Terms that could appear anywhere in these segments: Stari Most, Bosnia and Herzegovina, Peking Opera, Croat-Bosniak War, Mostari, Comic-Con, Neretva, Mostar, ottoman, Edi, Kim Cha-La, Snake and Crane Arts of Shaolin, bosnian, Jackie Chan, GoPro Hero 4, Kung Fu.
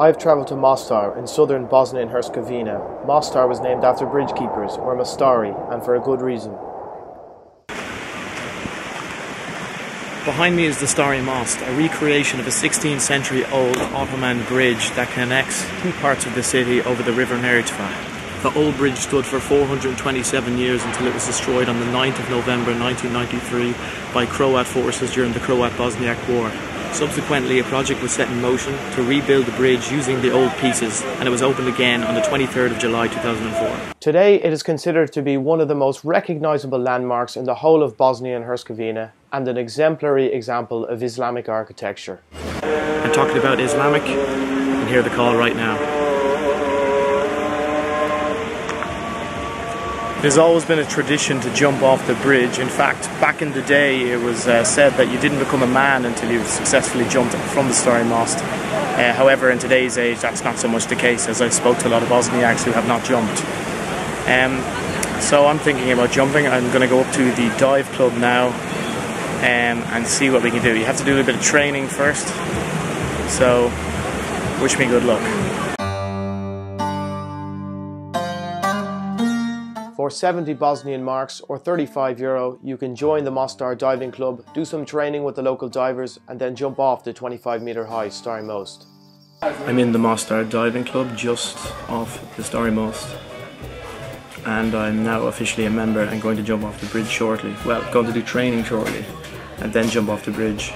I have traveled to Mostar in southern Bosnia and Herzegovina. Mostar was named after bridge keepers, or Mostari, and for a good reason. Behind me is the Stari Most, a recreation of a 16th century old Ottoman bridge that connects two parts of the city over the river Neretva. The old bridge stood for 427 years until it was destroyed on the 9th of November 1993 by Croat forces during the Croat-Bosniak War. Subsequently, a project was set in motion to rebuild the bridge using the old pieces, and it was opened again on the 23rd of July 2004. Today, it is considered to be one of the most recognizable landmarks in the whole of Bosnia and Herzegovina, and an exemplary example of Islamic architecture. I'm talking about Islamic, and hear the call right now. There's always been a tradition to jump off the bridge. In fact, back in the day it was said that you didn't become a man until you successfully jumped from the Stari Most. However, in today's age that's not so much the case, as I spoke to a lot of Bosniaks who have not jumped. So I'm thinking about jumping. I'm going to go up to the dive club now and see what we can do. You have to do a bit of training first, so wish me good luck. For 70 Bosnian marks or €35, you can join the Mostar Diving Club, do some training with the local divers, and then jump off the 25-meter high Stari Most. I'm in the Mostar Diving Club just off the Stari Most, and I'm now officially a member and going to jump off the bridge shortly. Well, going to do training shortly and then jump off the bridge.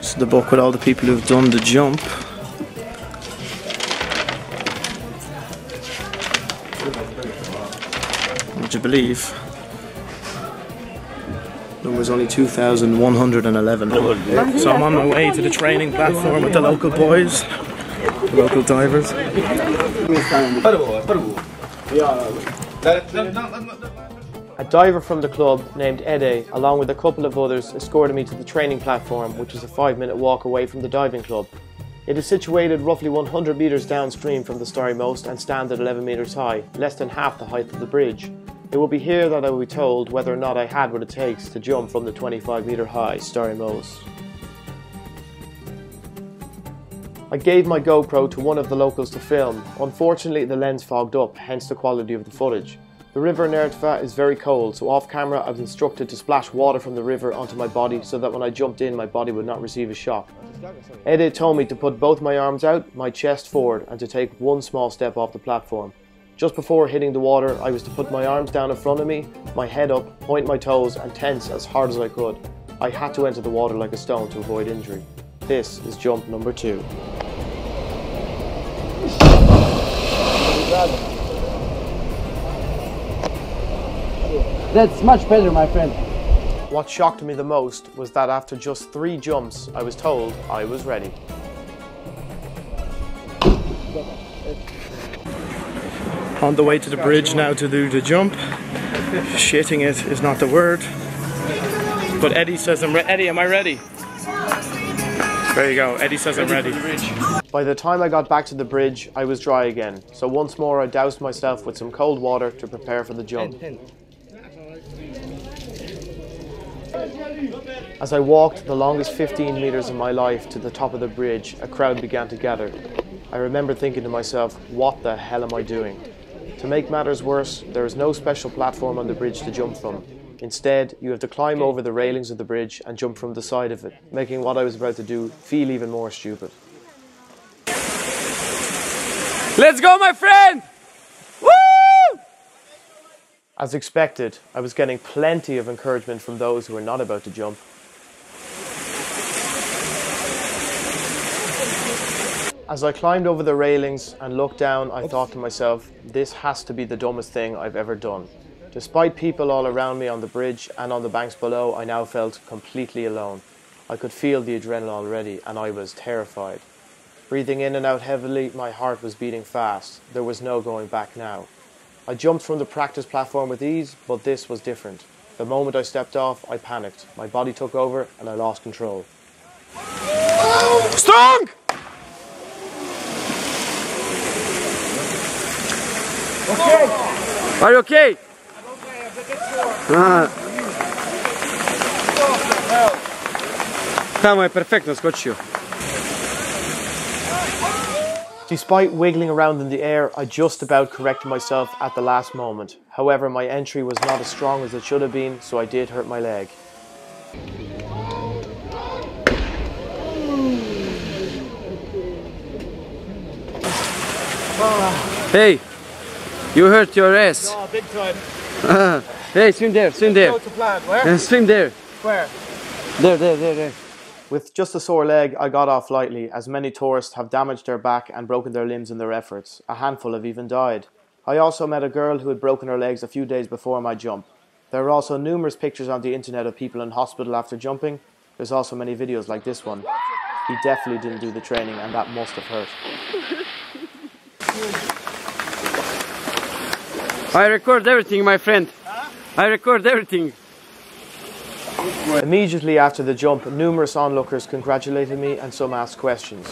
So the book with all the people who've done the jump. Would you believe? There was only 2,111. So I'm on my way to the training platform with the local boys, the local divers. A diver from the club named Edi, along with a couple of others, escorted me to the training platform, which is a 5-minute walk away from the diving club. It is situated roughly 100 metres downstream from the Stari Most and stands at 11 metres high, less than half the height of the bridge. It will be here that I will be told whether or not I had what it takes to jump from the 25-meter high Stari Most. I gave my GoPro to one of the locals to film. Unfortunately, the lens fogged up, hence the quality of the footage. The river Neretva is very cold, so off camera I was instructed to splash water from the river onto my body so that when I jumped in my body would not receive a shock. Edi told me to put both my arms out, my chest forward, and to take one small step off the platform. Just before hitting the water, I was to put my arms down in front of me, my head up, point my toes, and tense as hard as I could. I had to enter the water like a stone to avoid injury. This is jump number 2. That's much better, my friend. What shocked me the most was that after just 3 jumps, I was told I was ready. On the way to the bridge now to do the jump. Shitting it is not the word. But Edi says I'm ready. Edi, am I ready? There you go, Edi says I'm ready. By the time I got back to the bridge, I was dry again. So once more I doused myself with some cold water to prepare for the jump. As I walked the longest 15 meters of my life to the top of the bridge, a crowd began to gather. I remember thinking to myself, what the hell am I doing? To make matters worse, there is no special platform on the bridge to jump from. Instead, you have to climb over the railings of the bridge and jump from the side of it, making what I was about to do feel even more stupid. Let's go, my friend! Woo! As expected, I was getting plenty of encouragement from those who were not about to jump. As I climbed over the railings and looked down, I thought to myself, this has to be the dumbest thing I've ever done. Despite people all around me on the bridge and on the banks below, I now felt completely alone. I could feel the adrenaline already, and I was terrified. Breathing in and out heavily, my heart was beating fast. There was no going back now. I jumped from the practice platform with ease, but this was different. The moment I stepped off, I panicked. My body took over, and I lost control. Strong! Okay. Are you okay? I'm okay, I'm looking for Tamo je perfektno skočio. Despite wiggling around in the air, I just about corrected myself at the last moment. However, my entry was not as strong as it should have been, so I did hurt my leg. Hey, you hurt your ass. No, big time. Hey, swim there. Go to plan. Where? Swim there. Where? There. With just a sore leg, I got off lightly, as many tourists have damaged their back and broken their limbs in their efforts. A handful have even died. I also met a girl who had broken her legs a few days before my jump. There are also numerous pictures on the internet of people in hospital after jumping. There's also many videos like this one. He definitely didn't do the training, and that must have hurt. I record everything, my friend. Huh? I record everything. Immediately after the jump, numerous onlookers congratulated me and some asked questions.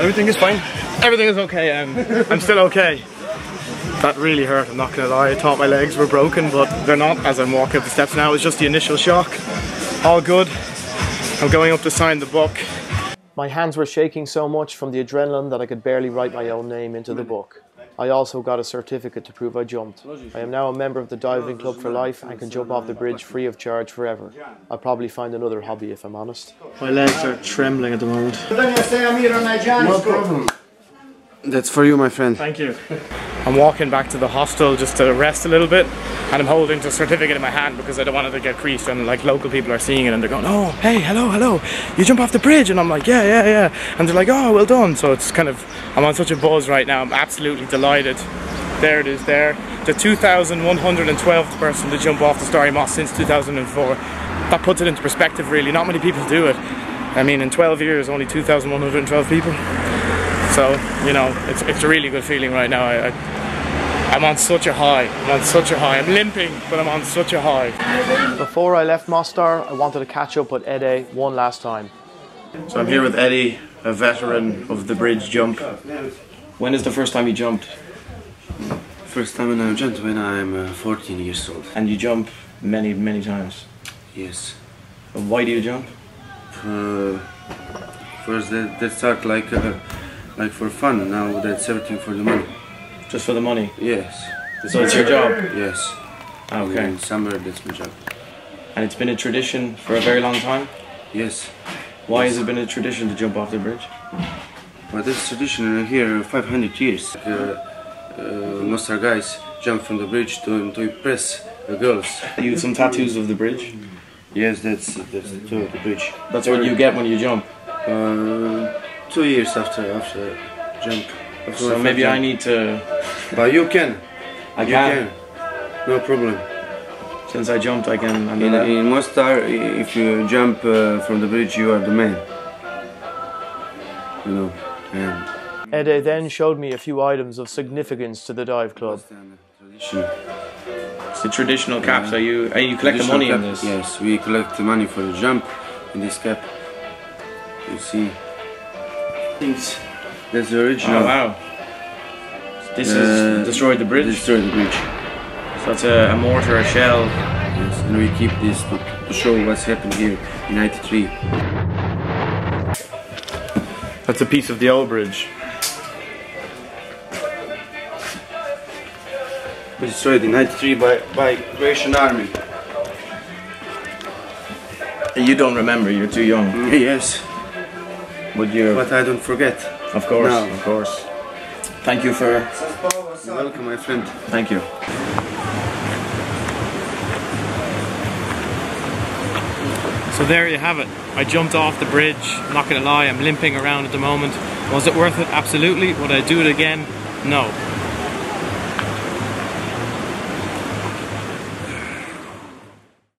Everything is fine. Everything is okay. I'm still okay. That really hurt, I'm not gonna lie. I thought my legs were broken, but they're not as I'm walking up the steps now. It's just the initial shock. All good. I'm going up to sign the book. My hands were shaking so much from the adrenaline that I could barely write my own name into the book. I also got a certificate to prove I jumped. I am now a member of the diving club for life and can jump off the bridge free of charge forever. I'll probably find another hobby if I'm honest. My legs are trembling at the moment. No problem. That's for you, my friend. Thank you. I'm walking back to the hostel just to rest a little bit, and I'm holding the certificate in my hand because I don't want it to get creased, and like local people are seeing it and they're going, oh, hey, hello, you jump off the bridge, and I'm like, yeah, and they're like, oh, well done. So it's kind of, I'm on such a buzz right now, I'm absolutely delighted. There it is there, the 2,112th person to jump off the Stari Most since 2004. That puts it into perspective really, not many people do it. I mean, in 12 years, only 2,112 people. So, you know, it's a really good feeling right now. I'm on such a high, I'm limping, but I'm on such a high. Before I left Mostar, I wanted to catch up with Edi one last time. So I'm here with Edi, a veteran of the bridge jump. When is the first time you jumped? First time I jumped when I'm 14 years old. And you jump many, many times? Yes. Why do you jump? First they start like for fun, now that's everything for the money. Just for the money? Yes. So it's your job? Yes. Okay. In summer, that's my job. And it's been a tradition for a very long time? Yes. Why has it been a tradition to jump off the bridge? Well, this tradition here, 500 years. Most of our guys jump from the bridge to impress the girls. You have some tattoos of the bridge? Yes, that's the tattoo of the bridge. That's what you get when you jump? 2 years after jump. So maybe jump. I need to... But you can. I can. No problem. Since I jumped, I can... In Mostar, if you jump from the bridge, you are the man. You know. And... Ede then showed me a few items of significance to the dive club. It's the traditional caps. You collect the money cap, in this? Yes, we collect the money for the jump in this cap. You see. Things. That's the original. Oh, wow. This is destroyed the bridge? Destroyed the bridge. So that's a mortar, a shell. Yes, and we keep this to show what's happened here in '93. That's a piece of the old bridge. We destroyed in '93 by Croatian army. You don't remember, you're too young. Yes. But I don't forget. Of course, no. Of course. Thank you for... You're welcome, my friend. Thank you. So there you have it. I jumped off the bridge. I'm not going to lie, I'm limping around at the moment. Was it worth it? Absolutely. Would I do it again? No.